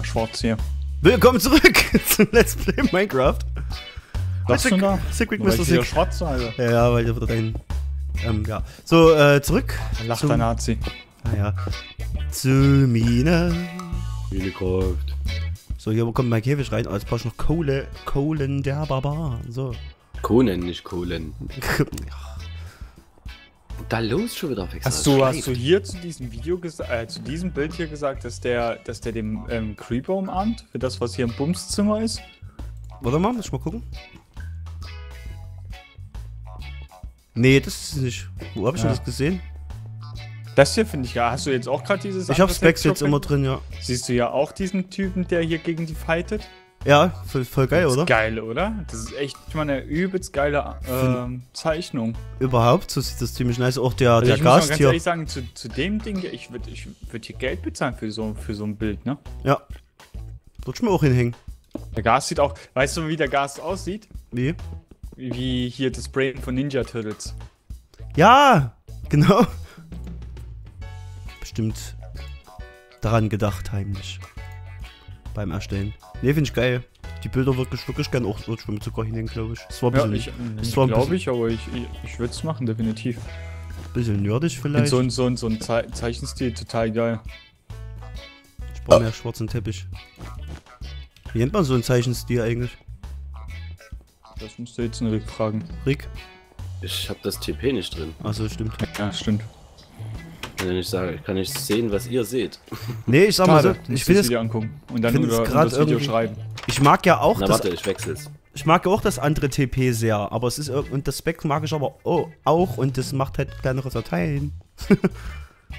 mal schwarz hier. Willkommen zurück zum Let's Play Minecraft. Was denn da? Secret Mr. Sick. Schwarz, also. Ja, weil ich da dahin. Ja. So, zurück. Da lacht der Nazi. Ah ja. Zu Mine. Minecraft. So, hier kommt mein Käfig rein. Oh, jetzt brauchst du noch Kohle. Kohlen der Barbar. So. Kohlen, nicht Kohlen. Da los schon wieder wechseln. Hast du hier zu diesem Video gesagt, zu diesem Bild hier gesagt, dass der den Creeper umarmt? Für das, was hier im Bumszimmer ist? Warte mal, muss ich mal gucken. Nee, das ist nicht. Wo hab ich denn das gesehen? Das hier finde ich ja. Hast du jetzt auch gerade dieses? Ich hab Specs jetzt immer drin, ja. Siehst du ja auch diesen Typen, der hier gegen die fightet? Ja, voll geil, oder? Geil, oder? Das ist echt, ich meine, eine übelst geile Zeichnung. Überhaupt, so sieht das ziemlich nice aus. Auch der Gast hier. Ich muss mal ganz ehrlich sagen, zu dem Ding hier, ich würd hier Geld bezahlen für so ein Bild, ne? Ja. Würde ich mir auch hinhängen. Der Gast sieht auch, weißt du, wie der Gast aussieht? Wie? Wie hier das Brain von Ninja Turtles. Ja, genau. Bestimmt daran gedacht, heimlich. Beim Erstellen. Ne, finde ich geil. Die Bilder wirklich gern auch so mit Zucker hinhängen, glaube ich. Das war ein bisschen. Ich würde es machen, definitiv. Ein bisschen nerdig vielleicht. So ein Zeichenstil, total geil. Ich brauche mehr schwarzen Teppich. Wie nennt man so einen Zeichenstil eigentlich? Das musst du jetzt einen Rick fragen. Rick? Ich habe das TP nicht drin. Achso, stimmt. Ja, stimmt. Ich kann nicht sehen, was ihr seht. Nee, ich sag mal so, ich will das Video angucken und dann das Video schreiben. Ich mag ja auch ich mag ja auch das andere TP sehr, aber es ist und das Spec mag ich aber auch und das macht halt kleinere Dateien.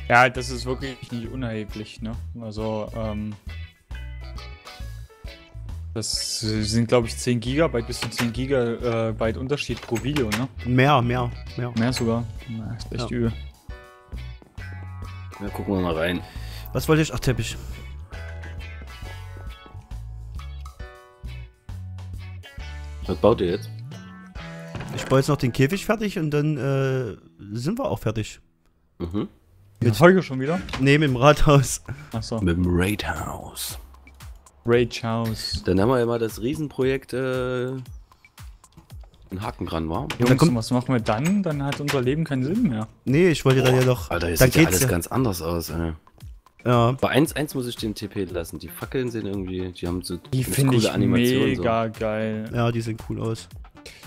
Ja, das ist wirklich nicht unerheblich, ne? Also das sind glaube ich 10 GB bis zu 10 GB Unterschied pro Video, ne? Mehr. Mehr sogar. Na, ist echt übel. Ja, gucken wir mal rein. Was wollte ich? Ach, Teppich. Was baut ihr jetzt? Ich baue jetzt noch den Käfig fertig und dann sind wir auch fertig. Mhm. Mit Holger schon wieder? Ne, mit dem Rathaus. Achso. Mit dem Rathaus. Rathaus. Dann haben wir ja mal das Riesenprojekt einen Haken dran, war. Jungs, was machen wir dann? Dann hat unser Leben keinen Sinn mehr. Nee, ich wollte da ja noch... Alter, jetzt sieht ja alles ganz anders aus, ey. Ja. Bei 1.1 muss ich den TP lassen. Die Fackeln sind irgendwie... Die haben so coole Animationen. Mega geil. Ja, die sehen cool aus.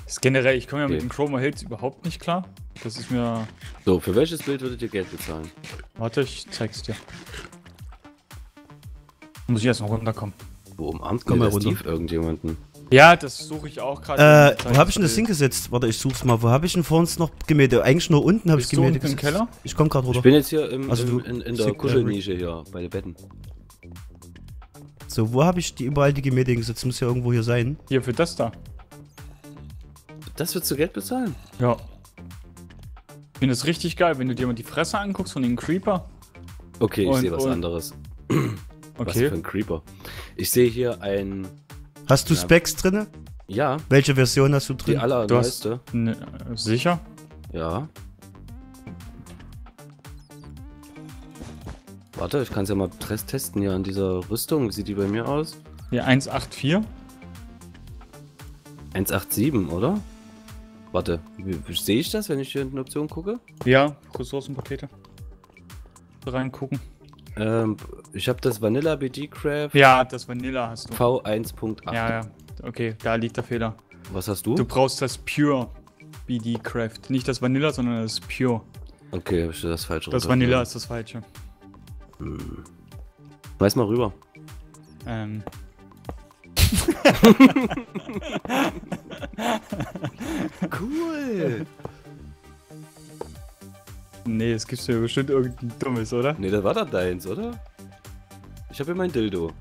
Das ist generell, ich komme ja mit den Chroma Hills überhaupt nicht klar. Das ist mir... So, für welches Bild würdet ihr Geld bezahlen? Warte, ich zeig's dir. Muss ich erst noch runterkommen. Wo umarmt kommt Steve irgendjemanden? Ja, das suche ich auch gerade. Wo habe ich denn das hingesetzt? Warte, ich such's mal. Wo habe ich denn vor uns noch gemäht? Eigentlich nur unten habe ich gemäht. Im Keller? Ich komme gerade runter. Ich bin jetzt hier in der Kuschelnische hier, bei den Betten. So, wo habe ich überall die Gemähte hingesetzt? Muss ja irgendwo hier sein. Hier, für das da. Das würdest du Geld bezahlen? Ja. Ich finde das richtig geil, wenn du dir mal die Fresse anguckst von den Creeper. Okay, ich sehe was anderes. Okay. Was für ein Creeper. Ich sehe hier ein... Hast du Specs drinne? Ja. Welche Version hast du drin? Die allerneueste. Ne, sicher? Ja. Warte, ich kann es ja mal testen hier an dieser Rüstung. Wie sieht die bei mir aus? Ja, 184. 187, oder? Warte, sehe ich das, wenn ich hier in den Optionen gucke? Ja, Ressourcenpakete. Reingucken. Ich habe das Vanilla BD Craft. Ja, das Vanilla hast du. V1.8. Ja. Okay, da liegt der Fehler. Was hast du? Du brauchst das Pure BD Craft. Nicht das Vanilla, sondern das Pure. Okay, ich das falsche. Das Vanilla ist das falsche. Weiß mal rüber. Cool. Nee, es gibt ja bestimmt irgendein dummes, oder? Nee, das war doch deins, oder? Ich habe hier mein Dildo.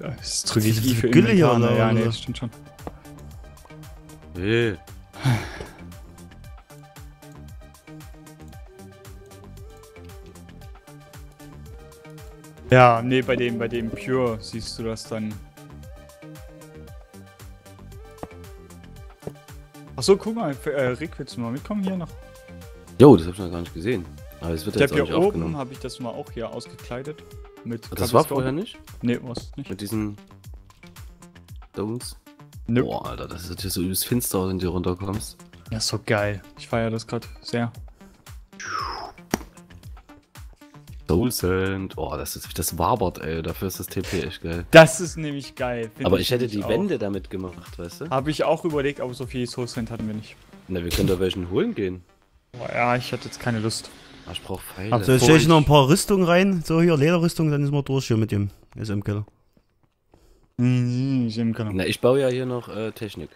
Das ist die Gülle hier, oder? Ja, nee, das stimmt schon. Nee. Ja, nee, bei dem Pure siehst du das dann. Achso, guck mal, Rick, willst du mal mitkommen hier noch? Jo, das hab ich noch gar nicht gesehen. Aber das wird jetzt auch nicht aufgenommen. Hier oben habe ich das mal auch hier ausgekleidet. Mit das war vorher nicht? Nee, was nicht. Mit diesen Domes? Nö. Boah, Alter, das ist natürlich so übelst finster aus, wenn du runterkommst. Ja, ist so geil. Ich feiere das gerade sehr. Soul Sand. Oh, das wabert, ey. Dafür ist das TP echt geil. Das ist nämlich geil. Aber ich hätte die Wände damit gemacht, weißt du? Habe ich auch überlegt, aber so viel Soul Sand hatten wir nicht. Na, wir können da welchen holen gehen. Boah, ja, ich hatte jetzt keine Lust. Aber ich brauche Pfeile. Also jetzt stelle ich noch ein paar Rüstungen rein. So, hier Lederrüstung, dann sind wir durch hier mit dem SM-Keller. Na, ich baue ja hier noch Technik.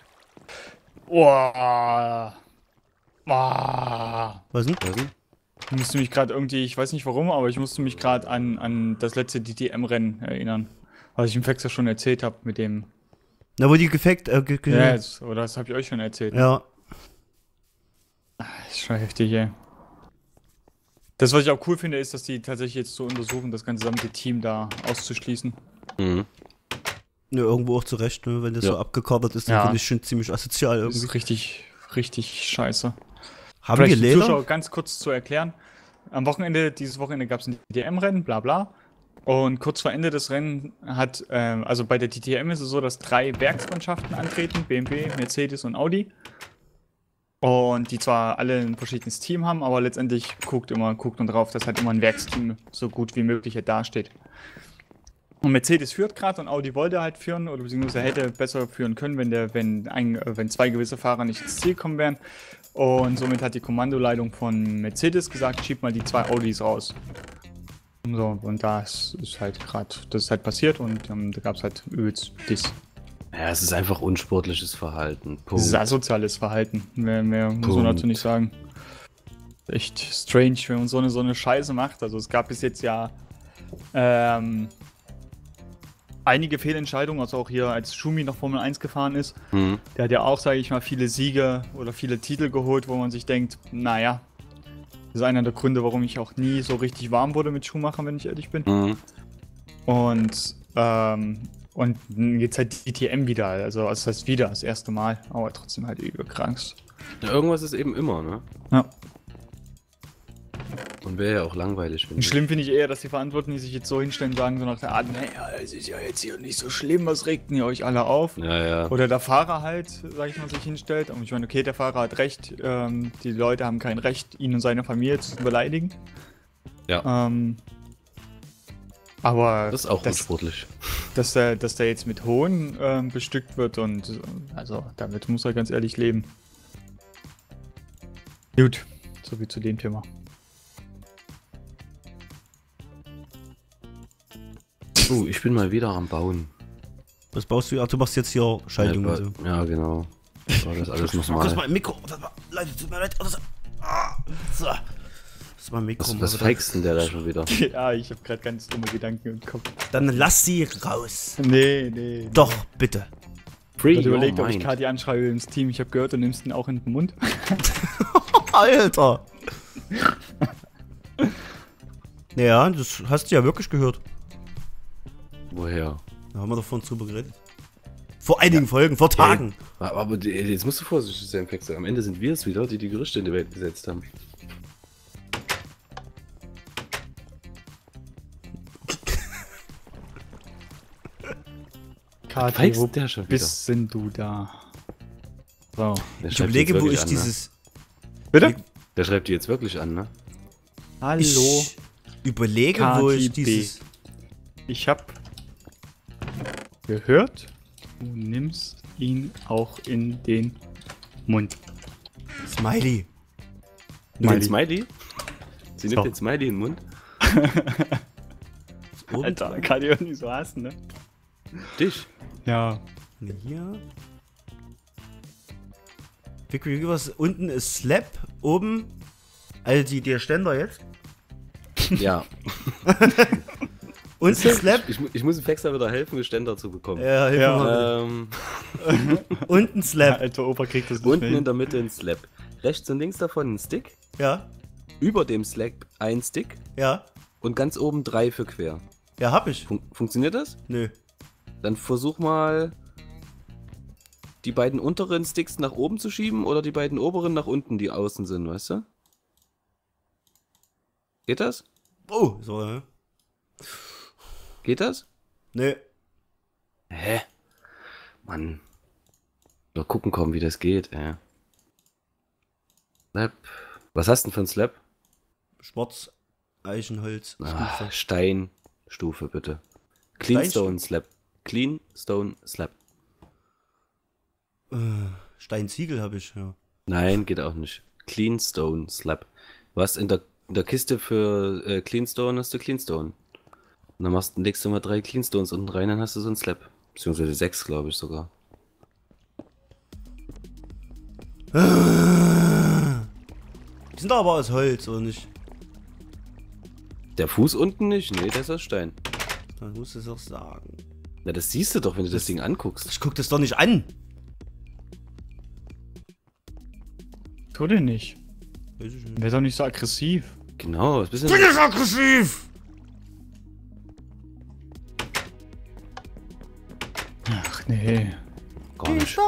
Boah. Boah. Was denn? Ich musste mich gerade irgendwie, ich weiß nicht warum, aber ich musste mich gerade an das letzte DTM-Rennen erinnern. Was ich im Fax ja schon erzählt habe mit dem. Na, wo die gefackt. Yes, oder das habe ich euch schon erzählt. Ja. Das ist schon heftig, ey. Das, was ich auch cool finde, ist, dass die tatsächlich jetzt so untersuchen, das ganze gesamte Team da auszuschließen. Mhm. Ja, irgendwo auch zurecht, ne? Wenn das so abgekabert ist, dann finde ich schon ziemlich asozial irgendwie. Das ist richtig, richtig scheiße. Haben wir Leder? Zuschauer ganz kurz zu erklären. Dieses Wochenende gab es ein DTM-Rennen, bla bla. Und kurz vor Ende des Rennens hat, also bei der DTM ist es so, dass 3 Werksmannschaften antreten, BMW, Mercedes und Audi. Und die zwar alle ein verschiedenes Team haben, aber letztendlich guckt man drauf, dass halt immer ein Werksteam so gut wie möglich dasteht. Und Mercedes führt gerade und Audi wollte halt führen, oder beziehungsweise hätte besser führen können, wenn 2 gewisse Fahrer nicht ins Ziel kommen wären. Und somit hat die Kommandoleitung von Mercedes gesagt, schiebt mal die 2 Audis raus. So, und das ist halt passiert und da gab es halt übelst dies. Ja, es ist einfach unsportliches Verhalten. Punkt. Es ist asoziales Verhalten. Mehr muss man dazu nicht sagen. Echt strange, wenn man so eine Scheiße macht. Also es gab bis jetzt ja einige Fehlentscheidungen, also auch hier, als Schumi nach Formel 1 gefahren ist, der hat ja auch, sage ich mal, viele Siege oder viele Titel geholt, wo man sich denkt, naja, das ist einer der Gründe, warum ich auch nie so richtig warm wurde mit Schumacher, wenn ich ehrlich bin. Und jetzt halt DTM wieder, also das heißt wieder, das erste Mal, aber trotzdem halt überkrankst. Ja, irgendwas ist eben immer, ne? Ja. Und wäre ja auch langweilig. Schlimm finde ich eher, dass die Verantwortlichen sich jetzt so hinstellen und sagen, so nach der Art, naja, es ist ja jetzt hier nicht so schlimm, was regt denn ihr euch alle auf? Ja, ja. Oder der Fahrer halt, sag ich mal, sich hinstellt. Und ich meine, okay, der Fahrer hat recht, die Leute haben kein Recht, ihn und seine Familie zu beleidigen. Ja. Aber das ist auch unsportlich. Dass der jetzt mit Hohn bestückt wird und also damit muss er ganz ehrlich leben. Gut, so viel zu dem Thema. Oh, ich bin mal wieder am Bauen. Was baust du? Ach, du machst jetzt hier Schaltungen. Ja, so. Ja, genau. So, das ist alles nochmal. Das ist mein Mikro. Leute, tut mir leid. Das ist mein Mikro. Was feigst denn der da schon wieder? Ja, ich habe gerade ganz dumme Gedanken im Kopf. Dann lass sie raus. Nee. Doch, bitte. Ich habe überlegt, ob ich Kati anschreibe ins Team. Ich habe gehört, du nimmst ihn auch in den Mund. Alter. Naja, das hast du ja wirklich gehört. Woher? Da haben wir doch vorhin drüber geredet. Vor einigen Folgen, vor Tagen. Hey, aber jetzt musst du vorsichtig sein, Pexel. Am Ende sind wir es wieder, die Gerüchte in die Welt gesetzt haben. Kati, wo der schon bist denn du da? So. Ich überlege, wo ich an, dieses... Ne? Bitte? Der schreibt dir jetzt wirklich an, ne? Hallo? Ich überlege, Kati, wo ich dieses... Ich hab gehört, du nimmst ihn auch in den Mund. Smiley. Den Smiley? Sie nimmt den Smiley in den Mund? Alter, kann ich irgendwie so hassen, ne? Dich? Ja. Hier. Was unten ist Slap, oben, also der Ständer jetzt? Ja. Und Slap. Ich muss dem Flexer wieder helfen, Ständer zu bekommen. Ja. Und ein Slap. Alter Opa kriegt das nicht. Unten in der Mitte ein Slap. Rechts und links davon ein Stick. Ja. Über dem Slap ein Stick. Ja. Und ganz oben 3 für quer. Ja, hab ich. Funktioniert das? Nö. Dann versuch mal, die beiden unteren Sticks nach oben zu schieben oder die beiden oberen nach unten, die außen sind, weißt du? Geht das? Oh, so, ne? Geht das? Nee. Hä? Mann. Mal gucken kommen, wie das geht, ey. Slap. Was hast du denn für ein Slap? Schwarz, Eichenholz, Stufe. Stein, Stufe, bitte. Clean Stone Slap. Clean Stone Slap. Steinziegel habe ich, ja. Nein, geht auch nicht. Clean Stone Slap. Was in der Kiste für Clean Stone hast du Clean Stone. Und dann legst du mal 3 Clean Stones unten rein, dann hast du so einen Slap. Beziehungsweise 6, glaube ich sogar. Die sind aber aus Holz, oder nicht? Der Fuß unten nicht? Nee, der ist aus Stein. Dann musst du es auch sagen. Na, das siehst du doch, wenn du das Ding anguckst. Ich guck das doch nicht an! Tu den nicht. Wär doch nicht so aggressiv. Genau, das bist du. Ich bin nicht aggressiv! Ach nee. Gar nicht.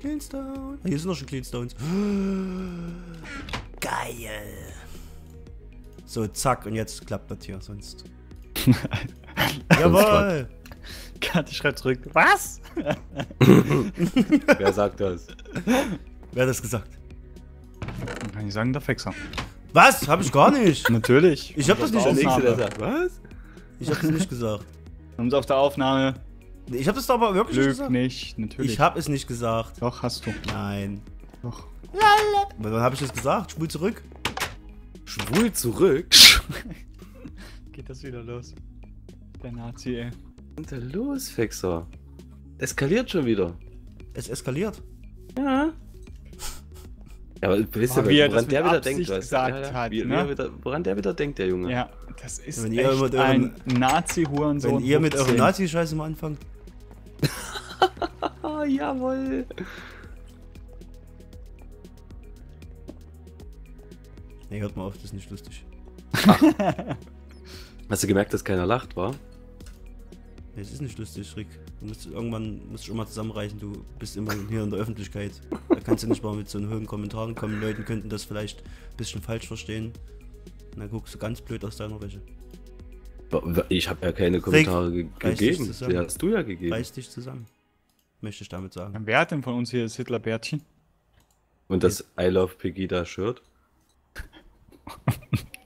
Clean Stone. Hier sind noch schon Clean Stones. Geil. So, zack, und jetzt klappt das hier, sonst. Jawohl! Kati schreibt zurück. Was? Wer sagt das? Wer hat das gesagt? Kann ich sagen, der Fixer. Was? Hab ich gar nicht. Natürlich. Ich hab das nicht gesagt. Was? Ich hab das nicht gesagt. Haben Sie auf der Aufnahme? Ich hab das aber wirklich nicht gesagt. Nicht, natürlich. Ich hab es nicht gesagt. Doch, hast du. Nein. Doch. Lala. Wann hab ich das gesagt? Schwul zurück. Schwul zurück? Geht das wieder los? Der Nazi, ey. Was ist denn da los, Fixer? Eskaliert schon wieder. Es eskaliert? Ja. Ja, aber wisst ihr, woran der wieder denkt, was? Woran der wieder denkt, der Junge. Ja, das ist wenn echt ihr ein Nazi-Hurensohn. Wenn ihr mit eurem Nazi-Scheiß mal anfangt. Jawohl. Nee, hört mal auf, das ist nicht lustig. Hast du gemerkt, dass keiner lacht, wa? Es ist nicht lustig, Rick. Du musst irgendwann mal zusammenreichen, du bist immer hier in der Öffentlichkeit. Da kannst du nicht mal mit so hohen Kommentaren kommen. Leute könnten das vielleicht ein bisschen falsch verstehen. Und dann guckst du ganz blöd aus deiner Wäsche. Ich habe ja keine Kommentare gegeben. Die hast du ja gegeben. Reiß dich zusammen. Möchte ich damit sagen. Wer hat denn von uns hier das Hitlerbärtchen? Und das I Love Pegida Shirt?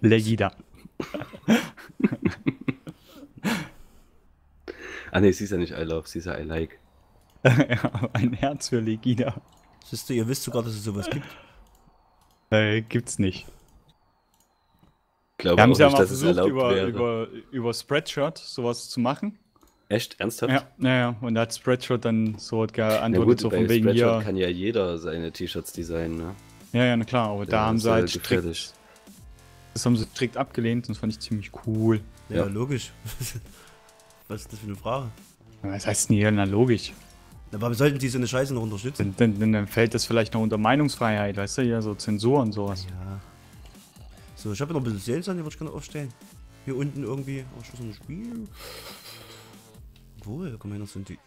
Legida. Ah ne, sie ist ja nicht I Love, sie ist ja I Like. Ja, ein Herz für Legida. Siehst du, ihr wisst sogar, dass es sowas gibt? Gibt's nicht. Glaube wir haben auch ja nicht, mal dass versucht, es erlaubt über Spreadshirt sowas zu machen. Echt? Ernsthaft? Ja, naja. Und da hat Spreadshirt dann so geantwortet, so von wegen hier. Spreadshirt kann ja jeder seine T-Shirts designen, ne? Ja, ja, na klar, aber ja, da haben sie halt strikt. Das haben sie strikt abgelehnt, und das fand ich ziemlich cool. Ja, ja. Logisch. Was ist das für eine Frage? Was heißt denn hier? Na, logisch. Aber sollten die so eine Scheiße noch unterstützen? Dann fällt das vielleicht noch unter Meinungsfreiheit, weißt du? Ja, so Zensur und sowas. Ja. So, ich habe noch ein bisschen Sales an, die würde ich gerne aufstellen. Hier unten irgendwie. Oh, ich muss noch ein Spiel. Obwohl, kann man hier noch so ein Ding.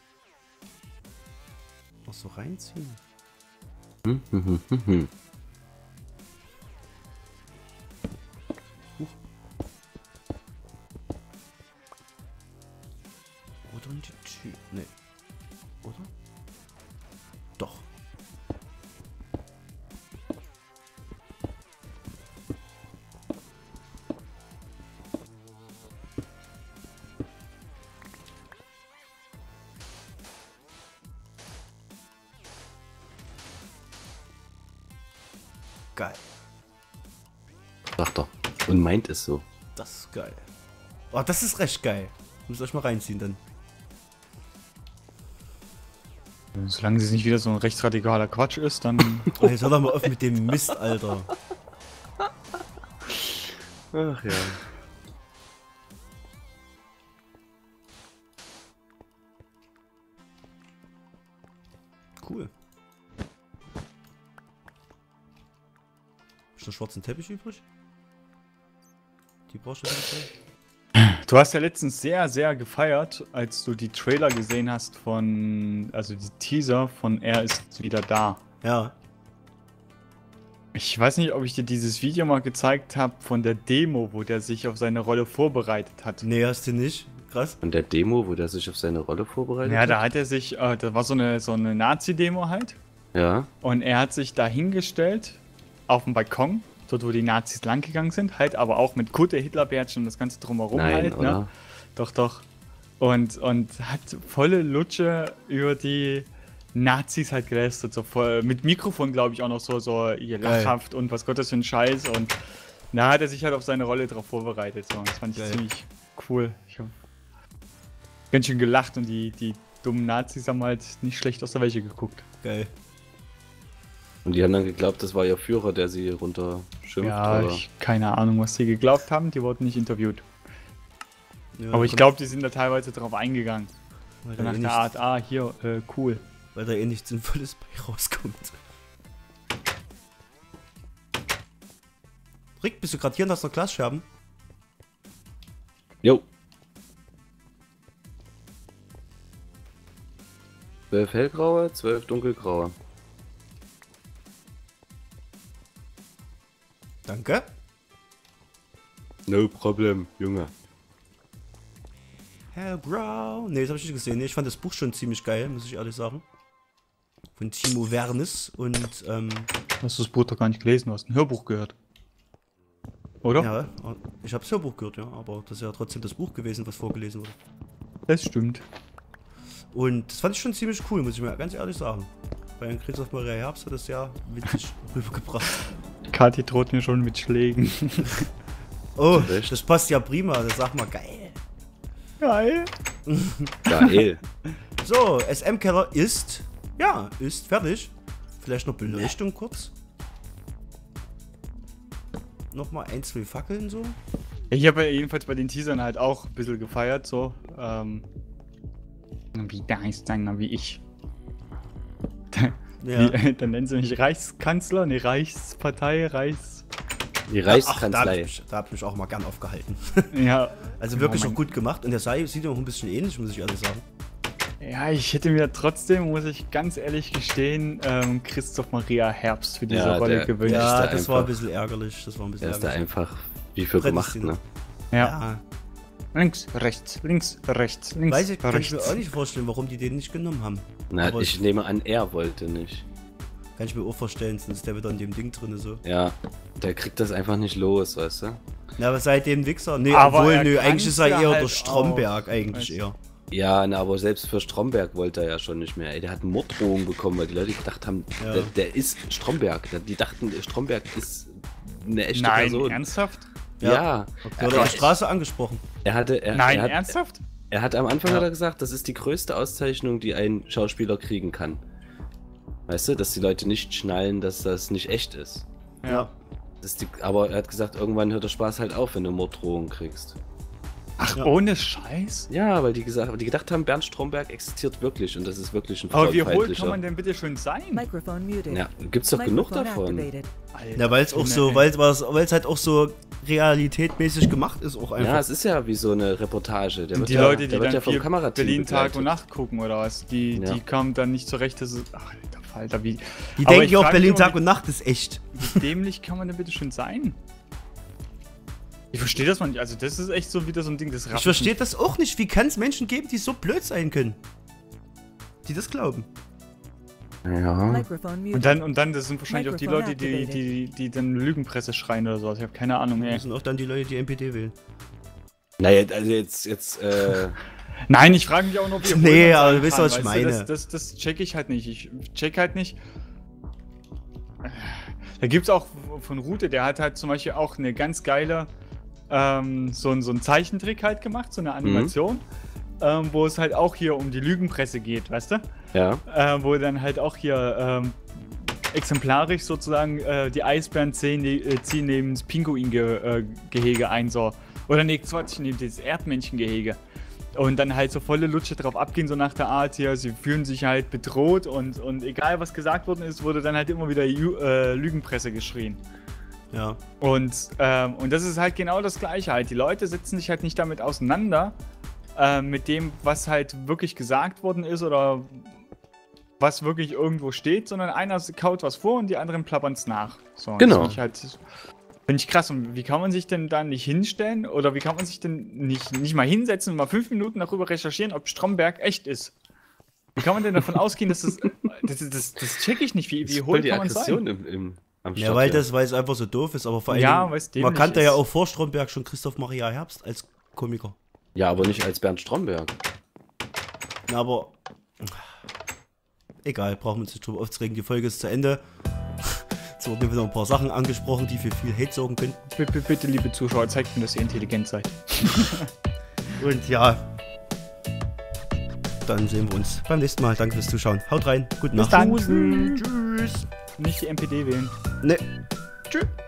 Noch so reinziehen. Nee. Oder? Doch. Geil. Sagt er. Und meint es so. Das ist geil. Oh, das ist recht geil. Müsst ihr euch mal reinziehen dann. Solange es nicht wieder so ein rechtsradikaler Quatsch ist, dann... Oh, jetzt hör doch mal auf mit dem Mist, Alter. Ach ja. Cool. Ist noch schwarzen Teppich übrig? Die brauchst du nicht. Du hast ja letztens sehr, sehr gefeiert, als du die Trailer gesehen hast also die Teaser von Er ist wieder da. Ja. Ich weiß nicht, ob ich dir dieses Video mal gezeigt habe von der Demo, wo der sich auf seine Rolle vorbereitet hat. Nee, hast du nicht. Krass. Von der Demo, wo der sich auf seine Rolle vorbereitet hat? Ja, da hat er sich, das war so eine Nazi-Demo halt. Ja. Und er hat sich da hingestellt, auf dem Balkon, dort wo die Nazis langgegangen sind, halt, aber auch mit Kutte, Hitlerbärtchen und das Ganze drumherum. Nein, halt, oder? Ne? Doch, doch. Und hat volle Lutsche über die Nazis halt gelästert, so voll, mit Mikrofon glaube ich auch noch so ihr lachhaft und was Gott das für ein Scheiß, und da hat er sich halt auf seine Rolle drauf vorbereitet, so, das fand ich ziemlich cool. Ich habe ganz schön gelacht und die dummen Nazis haben halt nicht schlecht aus der Wäsche geguckt. Geil. Und die haben dann geglaubt, das war ihr Führer, der sie runter schimpft, ja, oder? Ich, keine Ahnung, was die geglaubt haben, die wurden nicht interviewt. Ja, aber ich glaube, die sind da teilweise drauf eingegangen. Nach der Art, ah, hier, cool. Weil da eh nichts Sinnvolles bei rauskommt. Rick, bist du gerade hier und hast noch Glasscherben? Jo. 12 hellgraue, 12 dunkelgraue. Danke. No problem, Junge. Hellgrau. Ne, das habe ich nicht gesehen. Nee, ich fand das Buch schon ziemlich geil, muss ich ehrlich sagen. Von Timo Wernis und hast du das Buch doch gar nicht gelesen, du hast ein Hörbuch gehört. Oder? Ja, ich habe das Hörbuch gehört, ja, aber das ist ja trotzdem das Buch gewesen, was vorgelesen wurde. Das stimmt. Und das fand ich schon ziemlich cool, muss ich mir ganz ehrlich sagen. Bei Christoph Maria Herbst hat das ja witzig rübergebracht. Kathi droht mir schon mit Schlägen. Oh, das passt ja prima, das sag mal geil. Geil. Geil. So, SM-Keller ist... Ja, ist fertig. Vielleicht noch Beleuchtung kurz. Nochmal ein, zwei Fackeln so. Ich habe ja jedenfalls bei den Teasern halt auch ein bisschen gefeiert so. Wie da heißt einer wie ich. Ja. Dann nennen sie mich Reichskanzler, ne, Reichspartei, Die Reichskanzlei. Ach, da hab ich mich auch mal gern aufgehalten. Ja. Also wirklich auch gut gemacht. Und der Sei sieht auch ein bisschen ähnlich, muss ich ehrlich sagen. Ja, ich hätte mir trotzdem, muss ich ganz ehrlich gestehen, Christoph Maria Herbst für diese Rolle gewünscht. Ja, das war ein bisschen ärgerlich. Das war ein bisschen ärgerlich. Der ist da einfach wie für gemacht, ne? Ja. Links, rechts, links, rechts, links, rechts. Kann ich mir auch nicht vorstellen, warum die den nicht genommen haben. Na, aber ich nehme an, er wollte nicht. Kann ich mir auch vorstellen, sonst ist der wieder in dem Ding drin so. Ja, der kriegt das einfach nicht los, weißt du? Na, aber seitdem Wichser? Nee, aber obwohl, nö, eigentlich ist er eher halt der Stromberg, eigentlich eher. Ja, na, aber selbst für Stromberg wollte er ja schon nicht mehr. Ey, der hat Morddrohungen bekommen, weil die Leute gedacht haben, ja, der ist Stromberg. Die dachten, Stromberg ist eine echte Person. Ernsthaft? Ja. Er wurde auf der Straße angesprochen. Ernsthaft? Er hat am Anfang hat er gesagt, das ist die größte Auszeichnung, die ein Schauspieler kriegen kann. Weißt du, dass die Leute nicht schnallen, dass das nicht echt ist. Ja. Aber er hat gesagt, irgendwann hört der Spaß halt auf, wenn du Morddrohungen kriegst. Ach, ohne Scheiß? Ja, weil die gedacht haben, Bernd Stromberg existiert wirklich und das ist wirklich ein verfeindlicher. Aber wie hohl kann man denn bitte schön sein? Ja, gibt's doch genug davon. Ja, weil es auch so, weil es halt auch so realitätmäßig gemacht ist auch einfach. Ja, es ist ja wie so eine Reportage. Der wird die Leute, die dann vom Berlin Tag und Nacht gucken oder was, die kamen dann nicht zurecht, dass es... Ach, Alter, wie... Die denken ja auch, Berlin Tag und Nacht ist echt. Wie dämlich kann man denn bitte schön sein? Ich verstehe das mal nicht, also das ist echt so wieder so ein Ding des Raffen. Ich verstehe das auch nicht, wie kann es Menschen geben, die so blöd sein können? Die das glauben. Ja. Und dann das sind wahrscheinlich auch die Leute, die dann Lügenpresse schreien oder sowas, ich habe keine Ahnung mehr. Das sind auch dann die Leute, die NPD wählen. Naja, also jetzt. Nein, ich frage mich auch noch, ob ihr... Nee, aber du weißt, was ich meine. Das check ich halt nicht, Da gibt's auch von Rute, der hat halt zum Beispiel auch eine ganz geile... so ein Zeichentrick halt gemacht, so eine Animation, wo es halt auch hier um die Lügenpresse geht, weißt du? Ja. Wo dann halt auch hier exemplarisch sozusagen die Eisbären ziehen neben das Pinguingehege ein, so. Oder nee, Quatsch, neben das Erdmännchengehege. Und dann halt so volle Lutsche drauf abgehen, so nach der Art, hier, sie fühlen sich halt bedroht und egal was gesagt worden ist, wurde dann halt immer wieder Lügenpresse geschrien. Ja. Und das ist halt genau das Gleiche halt. Die Leute setzen sich halt nicht damit auseinander, mit dem, was halt wirklich gesagt worden ist oder was wirklich irgendwo steht, sondern einer kaut was vor und die anderen plappern es nach. So, genau. Das finde ich krass. Und wie kann man sich denn da nicht hinstellen? Oder wie kann man sich denn nicht mal hinsetzen und mal 5 Minuten darüber recherchieren, ob Stromberg echt ist? Wie kann man denn davon ausgehen, dass das check ich nicht. Wie hohl kann man sein? Ja, weil das, weil es einfach so doof ist. Aber vor allem, ja, man kannte ja auch vor Stromberg schon Christoph Maria Herbst als Komiker. Ja, aber nicht als Bernd Stromberg. Na, aber egal, brauchen wir uns nicht drüber aufzuregen. Die Folge ist zu Ende. Jetzt wurden wieder ein paar Sachen angesprochen, die für viel Hate sorgen könnten. Bitte, liebe Zuschauer, zeigt mir, dass ihr intelligent seid. Und ja, dann sehen wir uns beim nächsten Mal. Danke fürs Zuschauen. Haut rein, guten Nacht. Bis dann. Tschüss. Nicht die NPD wählen. Ne. Tschüss.